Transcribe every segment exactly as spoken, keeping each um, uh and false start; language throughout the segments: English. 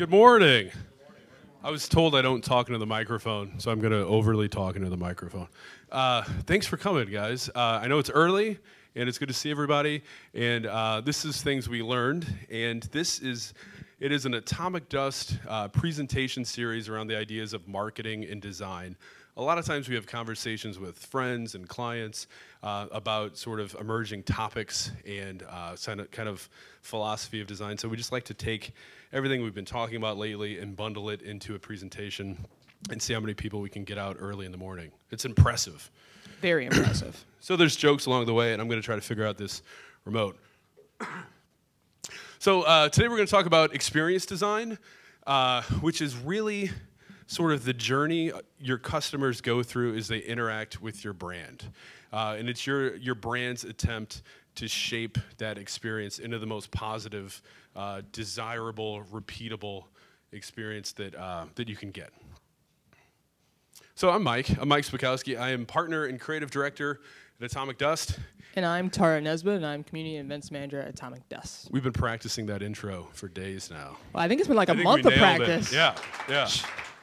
Good morning. Good morning. I was told I don't talk into the microphone, so I'm going to overly talk into the microphone. Uh, thanks for coming, guys. Uh, I know it's early, and it's good to see everybody. And uh, this is Things We Learned, and this is it is an Atomic Dust uh, presentation series around the ideas of marketing and design. A lot of times we have conversations with friends and clients uh, about sort of emerging topics and uh, kind of philosophy of design. So we just like to take everything we've been talking about lately and bundle it into a presentation and see how many people we can get out early in the morning. It's impressive. Very impressive. So there's jokes along the way, and I'm going to try to figure out this remote. So uh, today we're going to talk about experience design, uh, which is really sort of the journey your customers go through as they interact with your brand. Uh, and it's your, your brand's attempt to shape that experience into the most positive, uh, desirable, repeatable experience that, uh, that you can get. So I'm Mike. I'm Mike Spakowski. I am partner and creative director at Atomic Dust. And I'm Tara Nesbitt, and I'm community events manager at Atomic Dust. We've been practicing that intro for days now. Well, I think it's been like a month of practice. It. Yeah, yeah.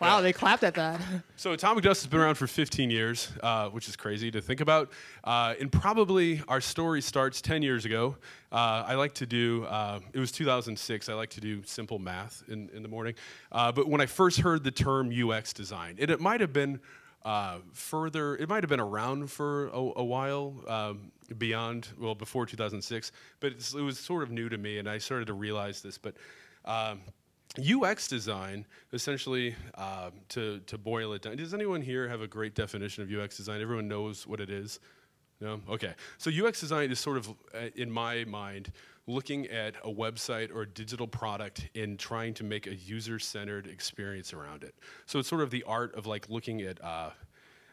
Wow, yeah. They clapped at that. So Atomic Dust has been around for fifteen years, uh, which is crazy to think about. Uh, and probably our story starts ten years ago. Uh, I like to do, uh, it was two thousand six, I like to do simple math in, in the morning. Uh, but when I first heard the term U X design, and it might have been uh, further, it might have been around for a, a while, um, beyond, well, before two thousand six. But it's, it was sort of new to me, and I started to realize this. But um, U X design, essentially, um, to, to boil it down. Does anyone here have a great definition of U X design? Everyone knows what it is? No? Okay. So U X design is sort of, uh, in my mind, looking at a website or a digital product and trying to make a user-centered experience around it. So it's sort of the art of like looking at uh,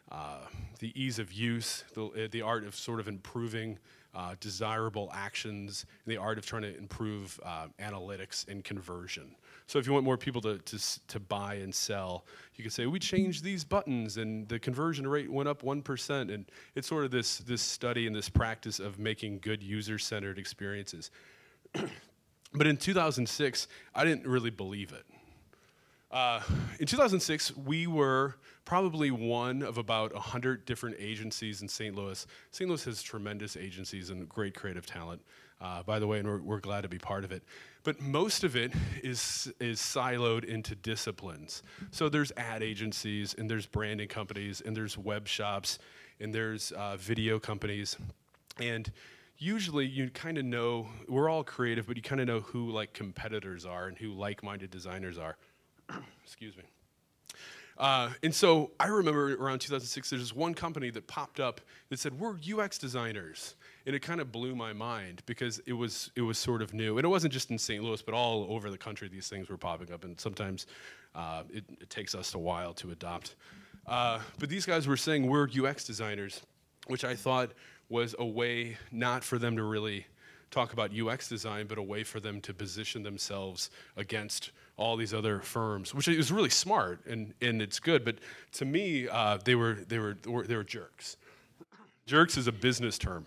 uh, the ease of use, the, uh, the art of sort of improving Uh, desirable actions, and the art of trying to improve uh, analytics and conversion. So if you want more people to, to, to buy and sell, you can say, we changed these buttons and the conversion rate went up one percent. And it's sort of this, this study and this practice of making good user-centered experiences. But in two thousand six, I didn't really believe it. Uh, in two thousand six, we were probably one of about one hundred different agencies in Saint Louis. Saint Louis has tremendous agencies and great creative talent, uh, by the way, and we're, we're glad to be part of it. But most of it is, is siloed into disciplines. So there's ad agencies, and there's branding companies, and there's web shops, and there's uh, video companies. And usually you kind of know, we're all creative, but you kind of know who like competitors are and who like-minded designers are. Excuse me. Uh, and so I remember around two thousand six, there's one company that popped up that said, we're U X designers. And it kind of blew my mind because it was, it was sort of new. And it wasn't just in Saint Louis, but all over the country these things were popping up. And sometimes uh, it, it takes us a while to adopt. Uh, but these guys were saying we're U X designers, which I thought was a way not for them to really talk about U X design, but a way for them to position themselves against all these other firms, which is really smart and, and it's good, but to me, uh, they, were, they, were, they were jerks. Jerks is a business term.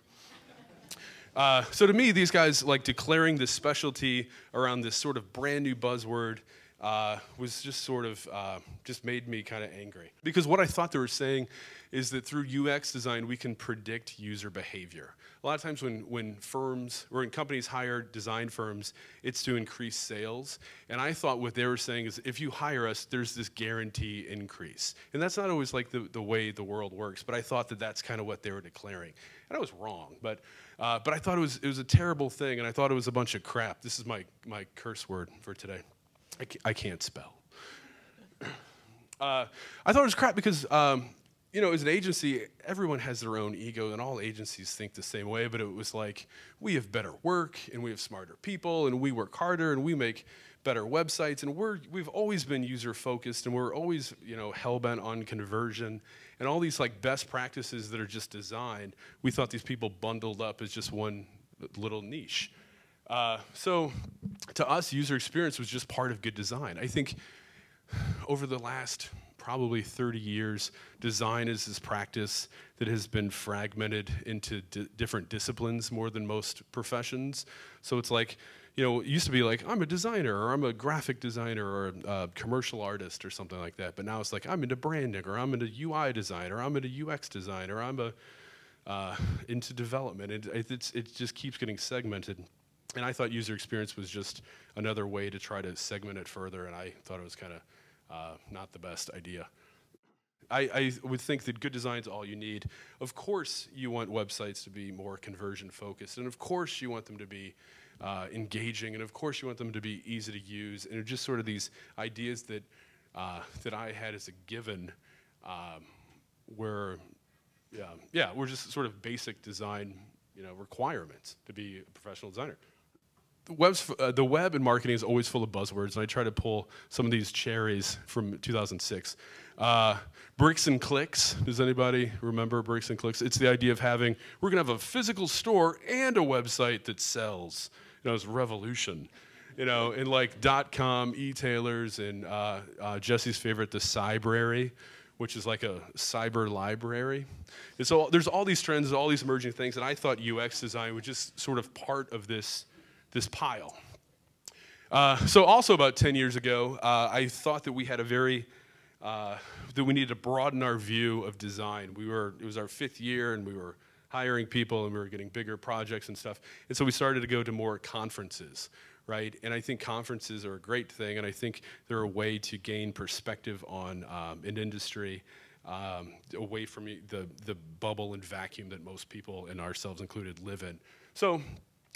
Uh, so to me, these guys like declaring this specialty around this sort of brand new buzzword uh, was just sort of, uh, just made me kind of angry. Because what I thought they were saying is that through U X design, we can predict user behavior. A lot of times when, when firms, or when companies hire design firms, it's to increase sales. And I thought what they were saying is, if you hire us, there's this guarantee increase. And that's not always like the, the way the world works, but I thought that that's kind of what they were declaring. And I was wrong, but, uh, but I thought it was, it was a terrible thing, and I thought it was a bunch of crap. This is my, my curse word for today. I can't, I can't spell. uh, I thought it was crap because um, you know, as an agency, everyone has their own ego, and all agencies think the same way, but it was like, we have better work, and we have smarter people, and we work harder, and we make better websites, and we're, we've always been user-focused, and we're always, you know, hell-bent on conversion, and all these, like, best practices that are just designed, we thought these people bundled up as just one little niche. Uh, so, to us, user experience was just part of good design. I think over the last probably thirty years, design is this practice that has been fragmented into di- different disciplines more than most professions. So it's like, you know, it used to be like, I'm a designer, or I'm a graphic designer, or a uh, commercial artist, or something like that. But now it's like, I'm into branding, or I'm into U I design, or I'm into U X design, or I'm a, uh, into development. It, it, it's, it just keeps getting segmented. And I thought user experience was just another way to try to segment it further, and I thought it was kind of uh, not the best idea. I, I would think that good design is all you need. Of course you want websites to be more conversion focused, and of course you want them to be uh, engaging, and of course you want them to be easy to use, and just sort of these ideas that, uh, that I had as a given um, were, yeah, yeah, were just sort of basic design, you know, requirements to be a professional designer. Web's, uh, the web and marketing is always full of buzzwords, and I try to pull some of these cherries from two thousand six. Uh, bricks and clicks. Does anybody remember bricks and clicks? It's the idea of having, we're going to have a physical store and a website that sells. You know, it's revolution. You know, and like dot com, e-tailers, and uh, uh, Jesse's favorite, the cybrary, which is like a cyber library. And so there's all these trends, all these emerging things, and I thought U X design was just sort of part of this this pile. Uh, so also about ten years ago, uh, I thought that we had a very, uh, that we needed to broaden our view of design. We were, it was our fifth year, and we were hiring people, and we were getting bigger projects and stuff. And so we started to go to more conferences, right? And I think conferences are a great thing, and I think they're a way to gain perspective on um, an industry um, away from the, the bubble and vacuum that most people, and ourselves included, live in. So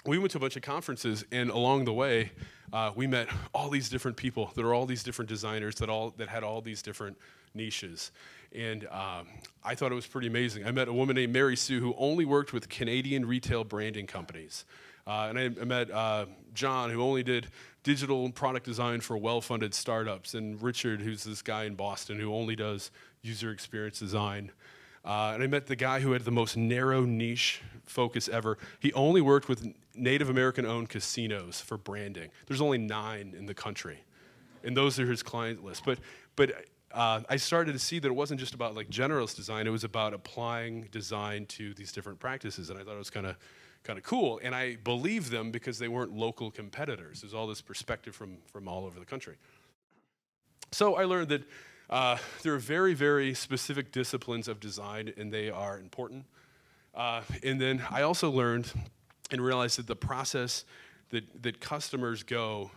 we went to a bunch of conferences, and along the way, uh, we met all these different people. There were all these different designers that all that had all these different niches, and um, I thought it was pretty amazing. I met a woman named Mary Sue who only worked with Canadian retail branding companies, uh, and I, I met uh, John, who only did digital product design for well-funded startups, and Richard, who's this guy in Boston who only does user experience design. Uh, and I met the guy who had the most narrow niche focus ever. He only worked with Native American-owned casinos for branding. There's only nine in the country, and those are his client list. But, but uh, I started to see that it wasn't just about like generalist design. It was about applying design to these different practices, and I thought it was kind of kind of cool. And I believed them because they weren't local competitors. There's all this perspective from from all over the country. So I learned that. Uh, there are very, very specific disciplines of design, and they are important. Uh, and then I also learned and realized that the process that, that customers go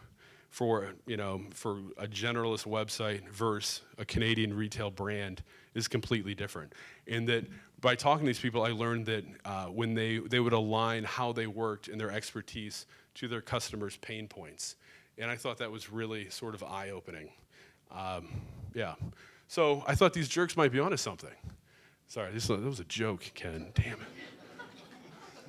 for, you know, for a generalist website versus a Canadian retail brand is completely different. And that by talking to these people, I learned that uh, when they, they would align how they worked and their expertise to their customers' pain points. And I thought that was really sort of eye-opening. Um, yeah, so I thought these jerks might be onto something. Sorry, this, that was a joke, Ken, damn it.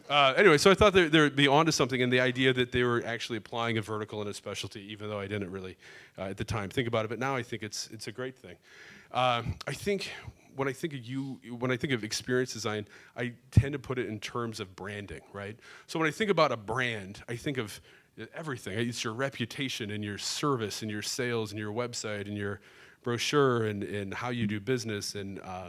Uh, anyway, so I thought they, they'd be onto something, and the idea that they were actually applying a vertical and a specialty, even though I didn't really, uh, at the time, think about it, but now I think it's, it's a great thing. Uh, I think, when I think of you, when I think of experience design, I tend to put it in terms of branding, right? So when I think about a brand, I think of everything. It's your reputation and your service and your sales and your website and your brochure and, and how you do business. And uh,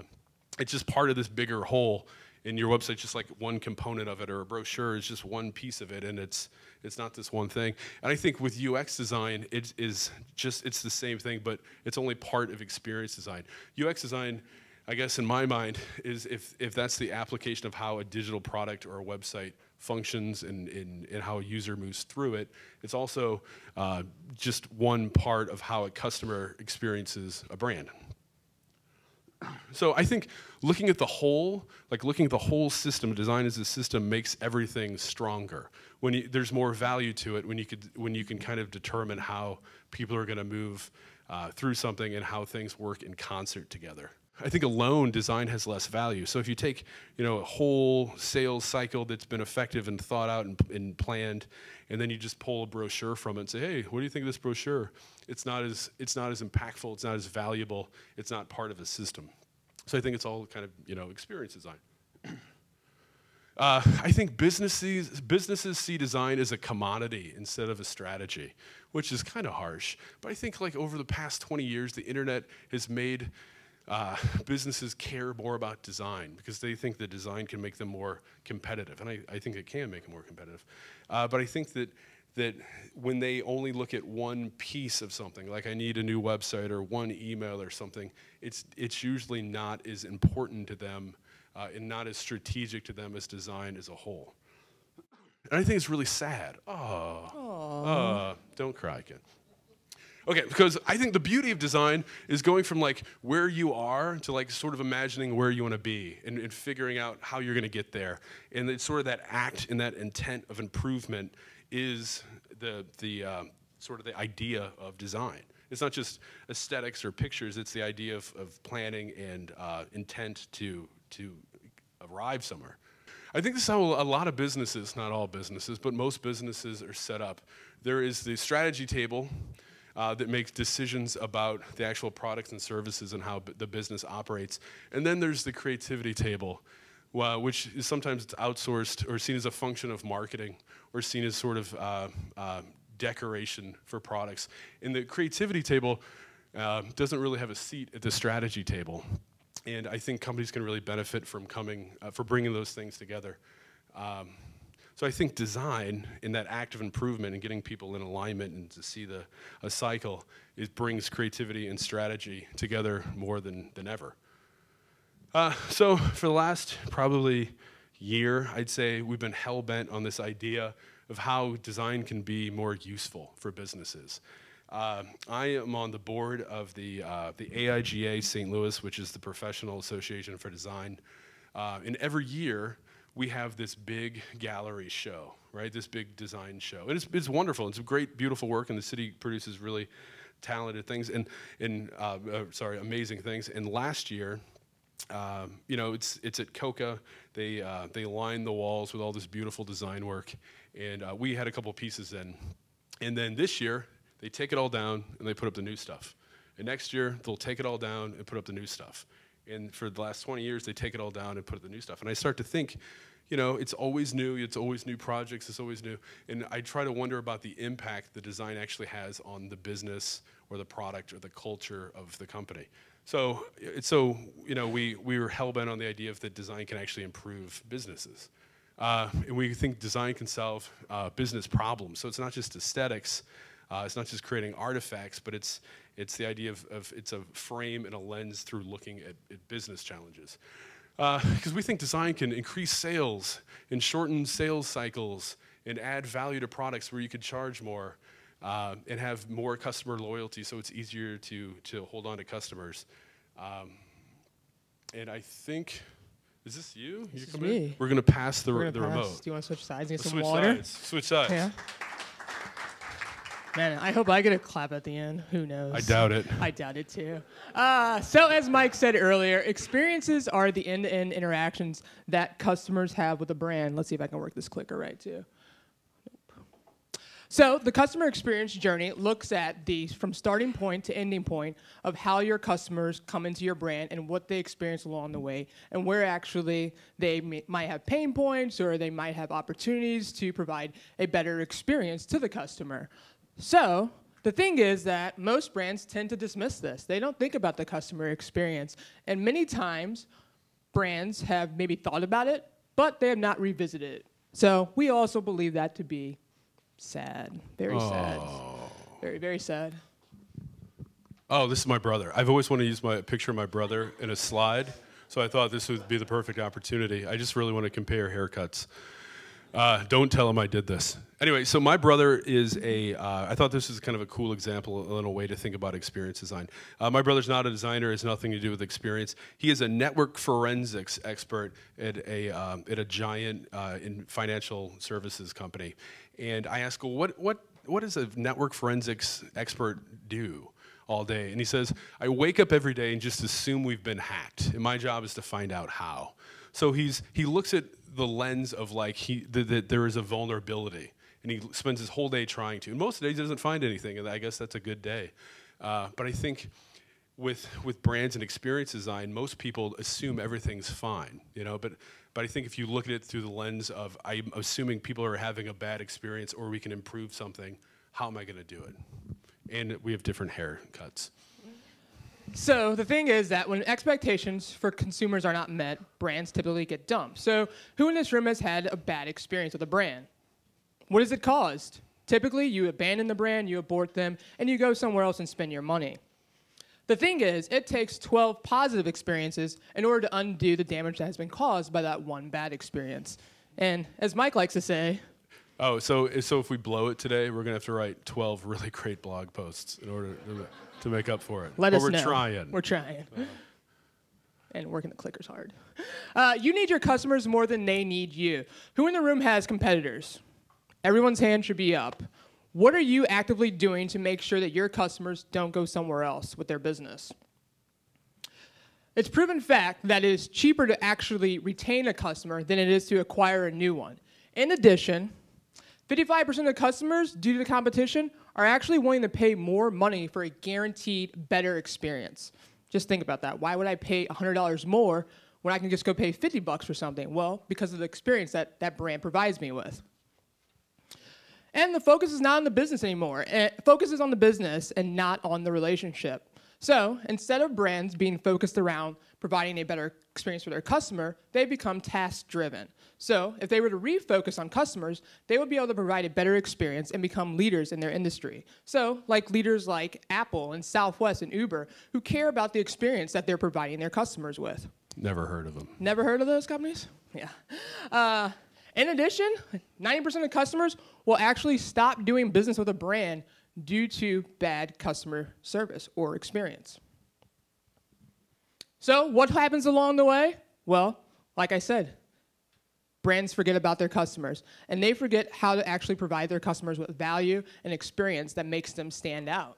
it's just part of this bigger whole. And your website's just like one component of it, or a brochure is just one piece of it, and it's it's not this one thing. And I think with U X design, it is just, it's the same thing, but it's only part of experience design. U X design, I guess in my mind, is if, if that's the application of how a digital product or a website functions and, and, and how a user moves through it, it's also uh, just one part of how a customer experiences a brand. So I think looking at the whole, like looking at the whole system, design as a system, makes everything stronger. When you, there's more value to it, when you, could, when you can kind of determine how people are going to move uh, through something and how things work in concert together. I think alone design has less value. So if you take, you know, a whole sales cycle that's been effective and thought out and, and planned, and then you just pull a brochure from it and say, hey, what do you think of this brochure? It's not as, it's not as impactful, it's not as valuable, it's not part of a system. So I think it's all kind of, you know, experience design. Uh, I think businesses, businesses see design as a commodity instead of a strategy, which is kind of harsh. But I think like over the past twenty years, the internet has made uh, businesses care more about design because they think that design can make them more competitive. And I, I think it can make them more competitive. Uh, but I think that that when they only look at one piece of something, like I need a new website or one email or something, it's, it's usually not as important to them uh, and not as strategic to them as design as a whole. And I think it's really sad. Oh, uh, don't cry, kid. Okay, because I think the beauty of design is going from like where you are to like sort of imagining where you want to be and, and figuring out how you're going to get there. And it's sort of that act and that intent of improvement is the, the um, sort of the idea of design. It's not just aesthetics or pictures, it's the idea of, of planning and uh, intent to, to arrive somewhere. I think this is how a lot of businesses, not all businesses, but most businesses are set up. There is the strategy table uh, that makes decisions about the actual products and services and how b the business operates. And then there's the creativity table, Well, which is sometimes it's outsourced or seen as a function of marketing or seen as sort of uh, uh, decoration for products. And the creativity table uh, doesn't really have a seat at the strategy table. And I think companies can really benefit from coming, uh, for bringing those things together. Um, so I think design in that act of improvement and getting people in alignment and to see the a cycle, it brings creativity and strategy together more than, than ever. Uh, so for the last probably year, I'd say we've been hell-bent on this idea of how design can be more useful for businesses. Uh, I am on the board of the, uh, the A I G A Saint Louis, which is the Professional Association for Design. Uh, and every year, we have this big gallery show, right? This big design show. And it's, it's wonderful. It's great, beautiful work, and the city produces really talented things and, and uh, uh, sorry, amazing things. And last year, Um, you know, it's it's at COCA. They uh, they line the walls with all this beautiful design work, and uh, we had a couple pieces in. And then this year, they take it all down and they put up the new stuff. And next year, they'll take it all down and put up the new stuff. And for the last twenty years, they take it all down and put up the new stuff. And I start to think, you know, it's always new. It's always new projects. It's always new. And I try to wonder about the impact the design actually has on the business or the product or the culture of the company. So, so you know, we, we were hell-bent on the idea of that design can actually improve businesses. Uh, and we think design can solve uh, business problems. So it's not just aesthetics. Uh, it's not just creating artifacts, but it's, it's the idea of, of it's a frame and a lens through looking at, at business challenges. Because uh, we think design can increase sales and shorten sales cycles and add value to products where you could charge more. Uh, and have more customer loyalty, so it's easier to, to hold on to customers. Um, and I think, is this you? This You're coming is me. We're going to pass the, re the pass. remote. Do you want to switch sides and get Let's some switch water? Sides. Switch sides. Yeah. Man, I hope I get a clap at the end. Who knows? I doubt it. I doubt it, too. Uh, so as Mike said earlier, experiences are the end-to-end interactions that customers have with a brand. Let's see if I can work this clicker right, too. So the customer experience journey looks at the from starting point to ending point of how your customers come into your brand and what they experience along the way and where actually they may, might have pain points or they might have opportunities to provide a better experience to the customer. So the thing is that most brands tend to dismiss this. They don't think about the customer experience. And many times brands have maybe thought about it, but they have not revisited it. So we also believe that to be sad. Very oh. sad. Very, very sad. Oh, this is my brother. I've always wanted to use my picture of my brother in a slide, so I thought this would be the perfect opportunity. I just really want to compare haircuts. Uh, don't tell him I did this. Anyway, so my brother is a, uh, I thought this was kind of a cool example, a little way to think about experience design. Uh, my brother's not a designer, has nothing to do with experience. He is a network forensics expert at a, um, at a giant uh, in financial services company. And I asked, well, what, what, what does a network forensics expert do all day? And he says, I wake up every day and just assume we've been hacked. And my job is to find out how. So he's, he looks at the lens of like he, th that there is a vulnerability. And he spends his whole day trying to. And most of the day he doesn't find anything, and I guess that's a good day. Uh, but I think with with brands and experience design, most people assume everything's fine, you know. But But I think if you look at it through the lens of, I'm assuming people are having a bad experience or we can improve something, how am I gonna do it? And we have different haircuts. So the thing is that when expectations for consumers are not met, brands typically get dumped. So who in this room has had a bad experience with a brand? What has it caused? Typically, you abandon the brand, you abort them, and you go somewhere else and spend your money. The thing is, it takes twelve positive experiences in order to undo the damage that has been caused by that one bad experience. And as Mike likes to say, oh, so, so if we blow it today, we're going to have to write twelve really great blog posts in order to, to make up for it. Let but us we're know. Trying. We're trying. Uh-huh. And working the clickers hard. Uh, you need your customers more than they need you. Who in the room has competitors? Everyone's hand should be up. What are you actively doing to make sure that your customers don't go somewhere else with their business? It's proven fact that it is cheaper to actually retain a customer than it is to acquire a new one. In addition, fifty-five percent of customers, due to the competition, are actually willing to pay more money for a guaranteed better experience. Just think about that. Why would I pay one hundred dollars more when I can just go pay fifty bucks for something? Well, because of the experience that that brand provides me with. And the focus is not on the business anymore. It focuses on the business and not on the relationship. So instead of brands being focused around providing a better experience for their customer, they become task-driven. So if they were to refocus on customers, they would be able to provide a better experience and become leaders in their industry. So like leaders like Apple and Southwest and Uber, who care about the experience that they're providing their customers with. Never heard of them. Never heard of those companies? Yeah. Uh, in addition, ninety percent of customers will actually stop doing business with a brand due to bad customer service or experience. So what happens along the way? Well, like I said, brands forget about their customers, and they forget how to actually provide their customers with value and experience that makes them stand out.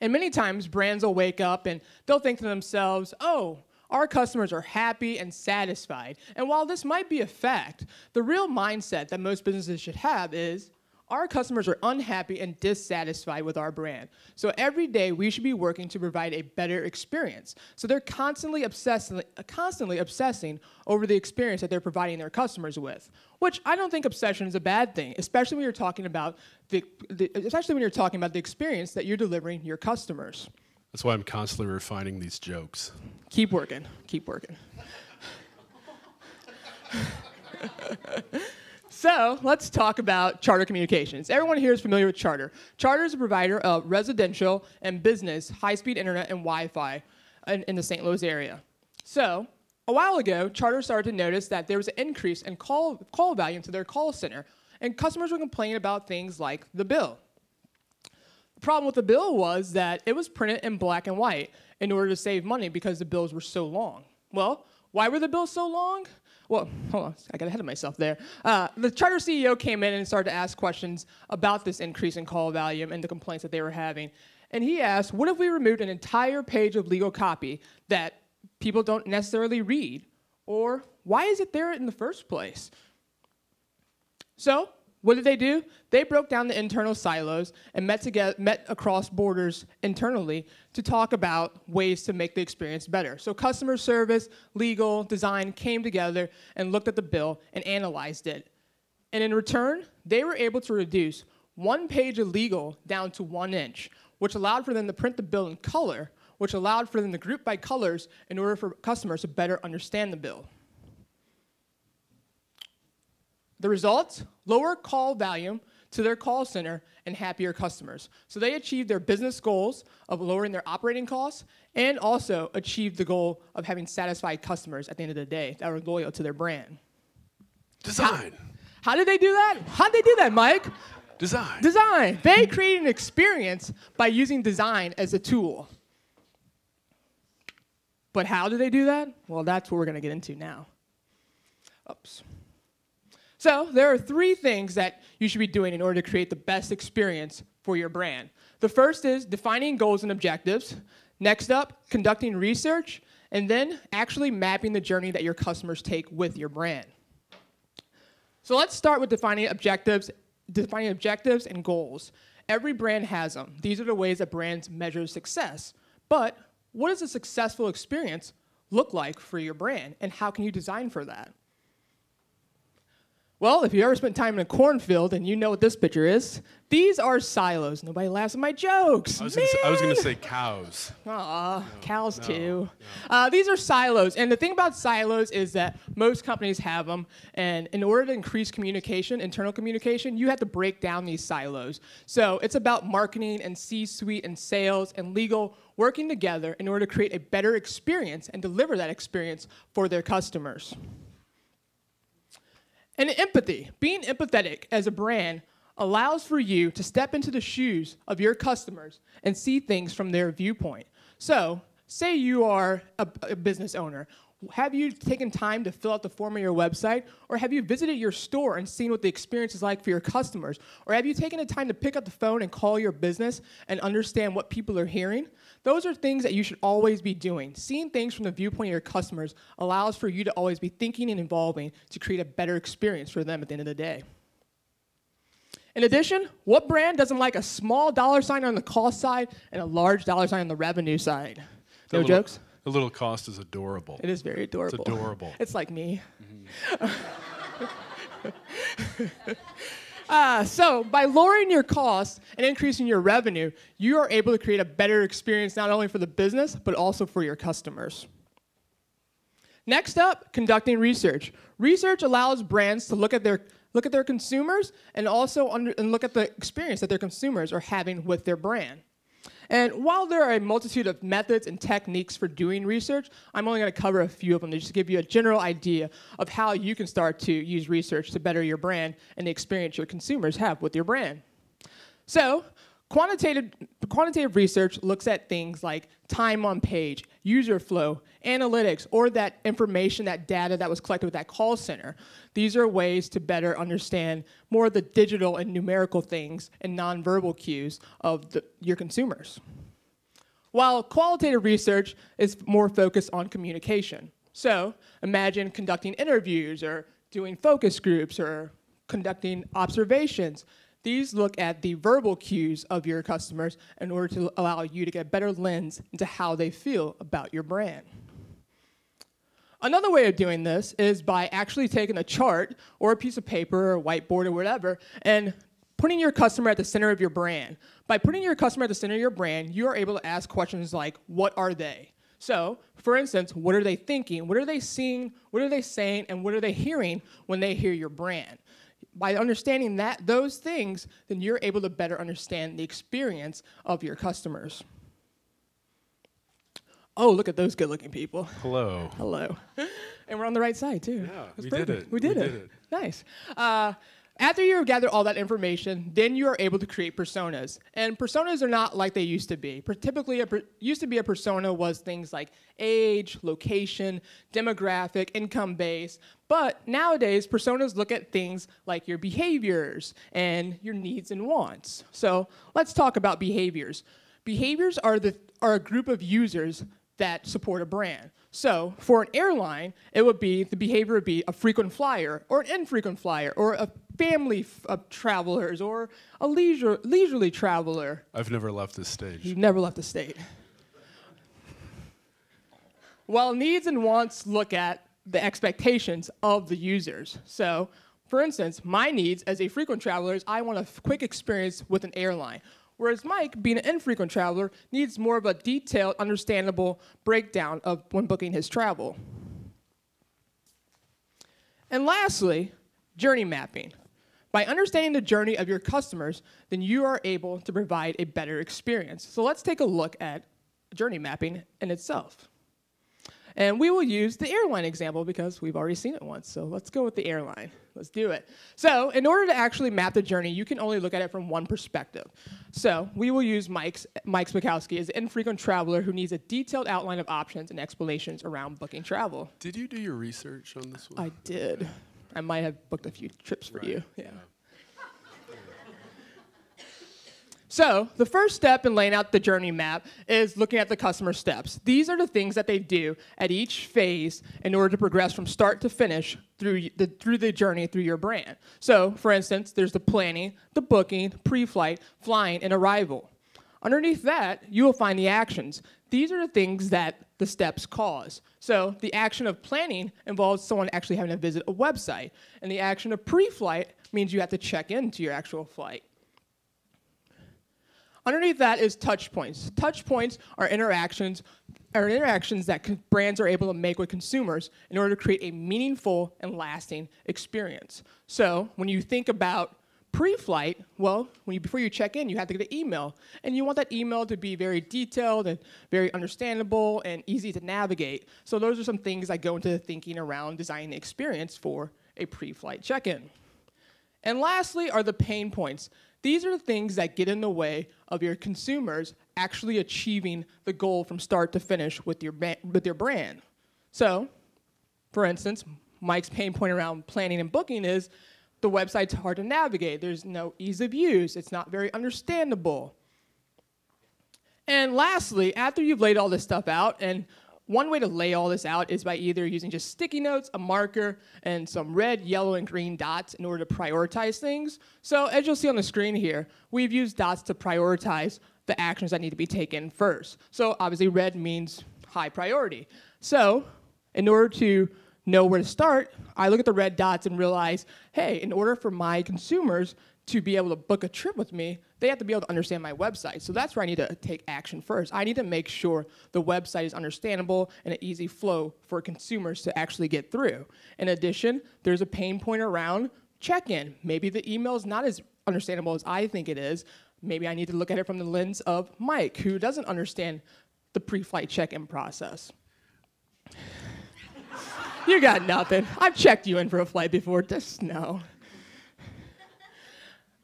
And many times, brands will wake up and they'll think to themselves, oh, our customers are happy and satisfied. And while this might be a fact, the real mindset that most businesses should have is, our customers are unhappy and dissatisfied with our brand. So every day we should be working to provide a better experience. So they're constantly obsessing, constantly obsessing over the experience that they're providing their customers with, which I don't think obsession is a bad thing, especially when you're talking about the, the especially when you're talking about the experience that you're delivering your customers. That's why I'm constantly refining these jokes. Keep working, keep working. So let's talk about Charter Communications. Everyone here is familiar with Charter. Charter is a provider of residential and business high-speed internet and Wi-Fi in, in the Saint Louis area. So a while ago, Charter started to notice that there was an increase in call, call volume to their call center, and customers were complaining about things like the bill. The problem with the bill was that it was printed in black and white in order to save money because the bills were so long. Well, why were the bills so long? Well, hold on, I got ahead of myself there. Uh, the Charter C E O came in and started to ask questions about this increase in call volume and the complaints that they were having. And he asked, what if we removed an entire page of legal copy that people don't necessarily read? Or why is it there in the first place? So what did they do? They broke down the internal silos and met, together, met across borders internally to talk about ways to make the experience better. So customer service, legal, design came together and looked at the bill and analyzed it. And in return, they were able to reduce one page of legal down to one inch, which allowed for them to print the bill in color, which allowed for them to group by colors in order for customers to better understand the bill. The results? Lower call volume to their call center and happier customers. So they achieved their business goals of lowering their operating costs and also achieved the goal of having satisfied customers at the end of the day that were loyal to their brand. Design. How, how did they do that? How did they do that, Mike? Design. Design. They created an experience by using design as a tool. But how do they do that? Well, that's what we're going to get into now. Oops. So there are three things that you should be doing in order to create the best experience for your brand. The first is defining goals and objectives. Next up, conducting research, and then actually mapping the journey that your customers take with your brand. So let's start with defining objectives, defining objectives and goals. Every brand has them. These are the ways that brands measure success. But what does a successful experience look like for your brand, and how can you design for that? Well, if you ever spent time in a cornfield, and you know what this picture is, these are silos. Nobody laughs at my jokes. I was going to say cows. Aw, no, cows no, too. No. Uh, these are silos, and the thing about silos is that most companies have them, and in order to increase communication, internal communication, you have to break down these silos. So it's about marketing and C-suite and sales and legal working together in order to create a better experience and deliver that experience for their customers. And empathy, being empathetic as a brand allows for you to step into the shoes of your customers and see things from their viewpoint. So, say you are a, a business owner. Have you taken time to fill out the form on your website? Or have you visited your store and seen what the experience is like for your customers? Or have you taken the time to pick up the phone and call your business and understand what people are hearing? Those are things that you should always be doing. Seeing things from the viewpoint of your customers allows for you to always be thinking and evolving to create a better experience for them at the end of the day. In addition, what brand doesn't like a small dollar sign on the cost side and a large dollar sign on the revenue side? No jokes? The little cost is adorable. It is very adorable. It's adorable. It's like me. Mm-hmm. uh, so by lowering your costs and increasing your revenue, you are able to create a better experience not only for the business, but also for your customers. Next up, conducting research. Research allows brands to look at their look at their consumers and also under, and look at the experience that their consumers are having with their brand. And while there are a multitude of methods and techniques for doing research, I'm only going to cover a few of them to just give you a general idea of how you can start to use research to better your brand and the experience your consumers have with your brand. So, quantitative, quantitative research looks at things like time on page, user flow, analytics, or that information, that data that was collected with that call center. These are ways to better understand more of the digital and numerical things and nonverbal cues of the, your consumers. While qualitative research is more focused on communication. So imagine conducting interviews or doing focus groups or conducting observations. These look at the verbal cues of your customers in order to allow you to get a better lens into how they feel about your brand. Another way of doing this is by actually taking a chart or a piece of paper or a whiteboard or whatever and putting your customer at the center of your brand. By putting your customer at the center of your brand, you are able to ask questions like, what are they? So, for instance, what are they thinking? What are they seeing? What are they saying? And what are they hearing when they hear your brand? By understanding that, those things, then you're able to better understand the experience of your customers. Oh, look at those good-looking people. Hello. Hello. And we're on the right side, too. Yeah, we did it. we did we it. We did it. Nice. Uh, after you've gathered all that information, then you are able to create personas. And personas are not like they used to be. Typically, a per used to be a persona was things like age, location, demographic, income base. But nowadays, personas look at things like your behaviors and your needs and wants. So let's talk about behaviors. Behaviors are, the, are a group of users that support a brand. So for an airline, it would be, the behavior would be a frequent flyer or an infrequent flyer or a family f of travelers or a leisure, leisurely traveler. I've never left this stage. You've never left the state. While needs and wants look at the expectations of the users. So, for instance, my needs as a frequent traveler is I want a quick experience with an airline. Whereas Mike, being an infrequent traveler, needs more of a detailed, understandable breakdown of when booking his travel. And lastly, journey mapping. By understanding the journey of your customers, then you are able to provide a better experience. So let's take a look at journey mapping in itself. And we will use the airline example because we've already seen it once. So let's go with the airline. Let's do it. So in order to actually map the journey, you can only look at it from one perspective. So we will use Mike's, Mike Spakowski as an infrequent traveler who needs a detailed outline of options and explanations around booking travel. Did you do your research on this one? I did. Yeah. I might have booked a few trips for right. you. Yeah. yeah. So the first step in laying out the journey map is looking at the customer steps. These are the things that they do at each phase in order to progress from start to finish through the, through the journey through your brand. So for instance, there's the planning, the booking, pre-flight, flying, and arrival. Underneath that, you will find the actions. These are the things that the steps cause. So the action of planning involves someone actually having to visit a website. And the action of pre-flight means you have to check into your actual flight. Underneath that is touch points. Touch points are interactions, are interactions that brands are able to make with consumers in order to create a meaningful and lasting experience. So when you think about pre-flight, well, when you, before you check in, you have to get an email. And you want that email to be very detailed and very understandable and easy to navigate. So those are some things that go into the thinking around designing the experience for a pre-flight check-in. And lastly are the pain points. These are the things that get in the way of your consumers actually achieving the goal from start to finish with your, with your brand. So, for instance, Mike's pain point around planning and booking is the website's hard to navigate. There's no ease of use. It's not very understandable. And lastly, after you've laid all this stuff out, and one way to lay all this out is by either using just sticky notes, a marker, and some red, yellow, and green dots in order to prioritize things. So as you'll see on the screen here, we've used dots to prioritize the actions that need to be taken first. So obviously red means high priority. So in order to know where to start, I look at the red dots and realize, hey, in order for my consumers to be able to book a trip with me, they have to be able to understand my website. So that's where I need to take action first. I need to make sure the website is understandable and an easy flow for consumers to actually get through. In addition, there's a pain point around check-in. Maybe the email is not as understandable as I think it is. Maybe I need to look at it from the lens of Mike, who doesn't understand the pre-flight check-in process. You got nothing. I've checked you in for a flight before, just no.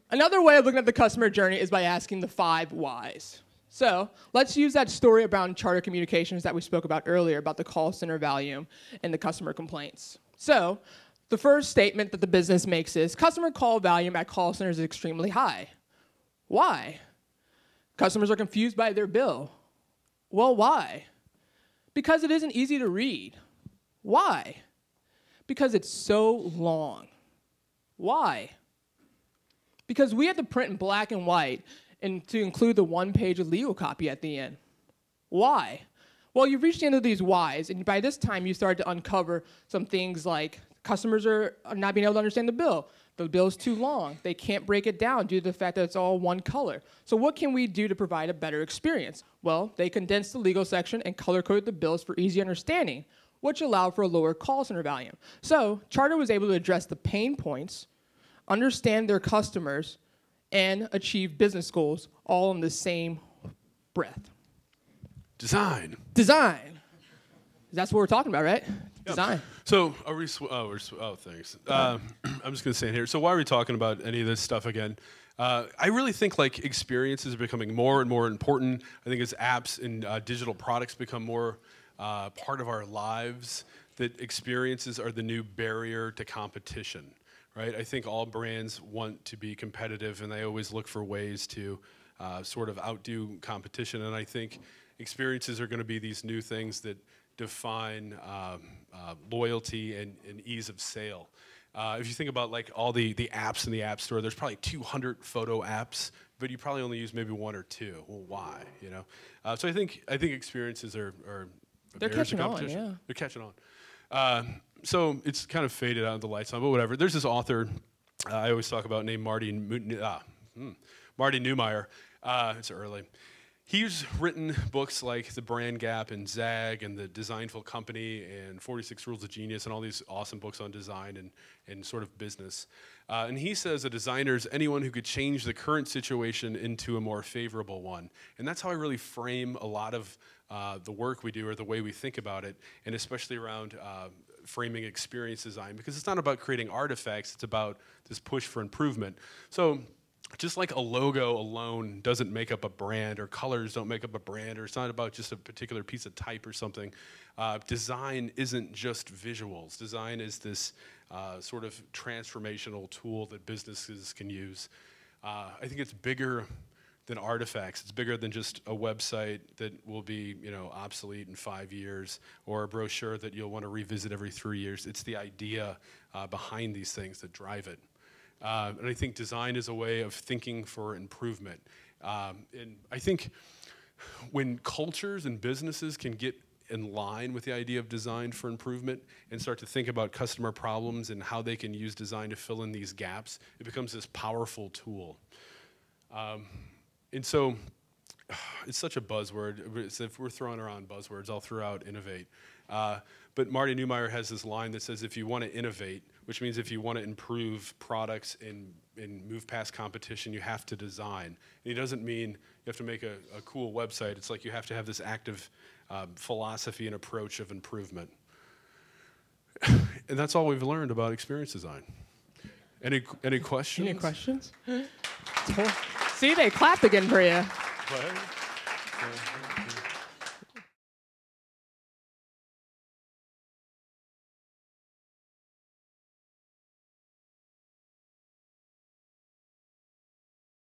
Another way of looking at the customer journey is by asking the five whys. So let's use that story about Charter Communications that we spoke about earlier about the call center volume and the customer complaints. So the first statement that the business makes is customer call volume at call centers is extremely high. Why? Customers are confused by their bill. Well, why? Because it isn't easy to read. Why? Because it's so long. Why? Because we had to print in black and white and to include the one page of legal copy at the end. Why? Well, you've reached the end of these whys, and by this time you started to uncover some things like customers are not being able to understand the bill. The bill's too long. They can't break it down due to the fact that it's all one color. So what can we do to provide a better experience? Well, they condensed the legal section and color-coded the bills for easy understanding, which allowed for a lower call center volume. So Charter was able to address the pain points, understand their customers, and achieve business goals all in the same breath. Design. Design. That's what we're talking about, right? Yep. Design. So are we, sw oh, we're sw oh, thanks. Uh, I'm just gonna say it here. So why are we talking about any of this stuff again? Uh, I really think like experiences are becoming more and more important. I think as apps and uh, digital products become more uh, part of our lives, that experiences are the new barrier to competition. Right? I think all brands want to be competitive, and they always look for ways to uh, sort of outdo competition. And I think experiences are going to be these new things that define um, uh, loyalty and, and ease of sale. Uh, if you think about like all the, the apps in the App Store, there's probably two hundred photo apps, but you probably only use maybe one or two. Well, why? You know? Uh, so I think I think experiences are, are they're catching on. Yeah, they're catching on. Uh, So it's kind of faded out of the lights on, but whatever. There's this author uh, I always talk about named Marty uh, hmm, Marty Neumeier. Uh, it's early. He's written books like The Brand Gap and Zag and The Designful Company and forty-six Rules of Genius and all these awesome books on design and, and sort of business. Uh, and he says a designer is anyone who could change the current situation into a more favorable one. And that's how I really frame a lot of uh, the work we do or the way we think about it, and especially around uh, framing experience design, because it's not about creating artifacts, it's about this push for improvement. So just like a logo alone doesn't make up a brand, or colors don't make up a brand, or it's not about just a particular piece of type or something, uh, design isn't just visuals. Design is this uh, sort of transformational tool that businesses can use. Uh, I think it's bigger than artifacts. It's bigger than just a website that will be, you know, obsolete in five years, or a brochure that you'll want to revisit every three years. It's the idea uh, behind these things that drive it. Uh, and I think design is a way of thinking for improvement. Um, and I think when cultures and businesses can get in line with the idea of design for improvement and start to think about customer problems and how they can use design to fill in these gaps, it becomes this powerful tool. Um, and so it's such a buzzword. It's, if we're throwing around buzzwords, I'll throw out innovate. Uh, but Marty Neumeier has this line that says if you want to innovate, which means if you want to improve products and, and move past competition, you have to design. And it doesn't mean you have to make a, a cool website. It's like you have to have this active um, philosophy and approach of improvement. And that's all we've learned about experience design. Any, any questions? Any questions? See, they clapped again for you. What?